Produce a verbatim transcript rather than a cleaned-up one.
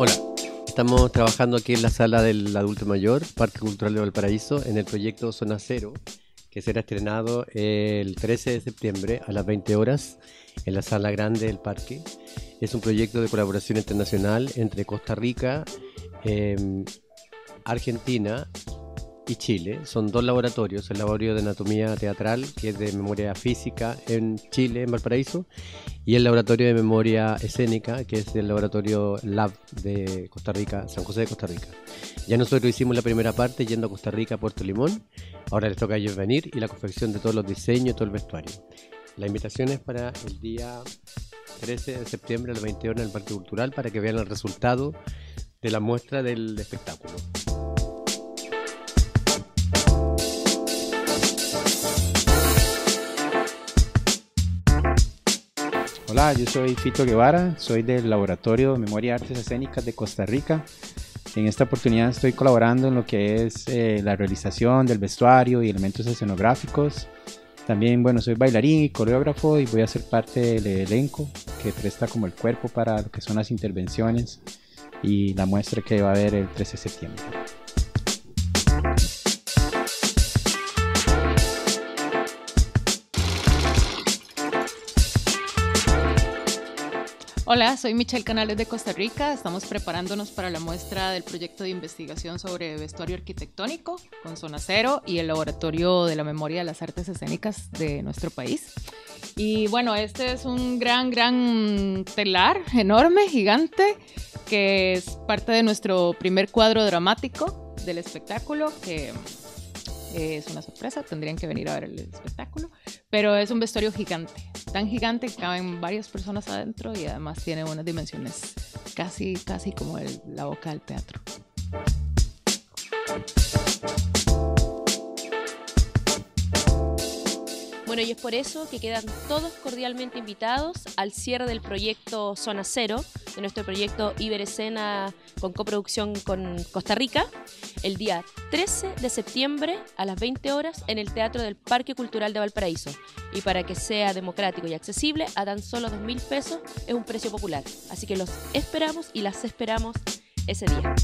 Hola, estamos trabajando aquí en la Sala del Adulto Mayor, Parque Cultural de Valparaíso, en el proyecto Zona Cero, que será estrenado el trece de septiembre a las veinte horas en la Sala Grande del Parque. Es un proyecto de colaboración internacional entre Costa Rica, eh, Argentina y Chile. Son dos laboratorios, el Laboratorio de Anatomía Teatral, que es de memoria física en Chile, en Valparaíso, y el Laboratorio de Memoria Escénica, que es el Laboratorio Lab de Costa Rica, San José de Costa Rica. Ya nosotros hicimos la primera parte yendo a Costa Rica, Puerto Limón. Ahora les toca a ellos venir y la confección de todos los diseños, todo el vestuario. La invitación es para el día trece de septiembre a las veinte horas en el Parque Cultural, para que vean el resultado de la muestra del espectáculo. Hola, yo soy Fito Guevara, soy del Laboratorio de Memoria y Artes Escénicas de Costa Rica. En esta oportunidad estoy colaborando en lo que es eh, la realización del vestuario y elementos escenográficos. También, bueno, soy bailarín y coreógrafo y voy a ser parte del elenco que presta como el cuerpo para lo que son las intervenciones y la muestra que va a haber el trece de septiembre. Hola, soy Michelle Canales de Costa Rica. Estamos preparándonos para la muestra del proyecto de investigación sobre vestuario arquitectónico con Zona Cero y el Laboratorio de la Memoria de las Artes Escénicas de nuestro país. Y bueno, este es un gran, gran telar enorme, gigante, que es parte de nuestro primer cuadro dramático del espectáculo, que es una sorpresa, tendrían que venir a ver el espectáculo, pero es un vestuario gigante, tan gigante que caben varias personas adentro y además tiene unas dimensiones casi, casi como el, la boca del teatro. Bueno, y es por eso que quedan todos cordialmente invitados al cierre del proyecto Zona Cero, de nuestro proyecto Iberescena con coproducción con Costa Rica, el día trece de septiembre a las veinte horas en el Teatro del Parque Cultural de Valparaíso. Y para que sea democrático y accesible, a tan solo dos mil pesos es un precio popular. Así que los esperamos y las esperamos ese día.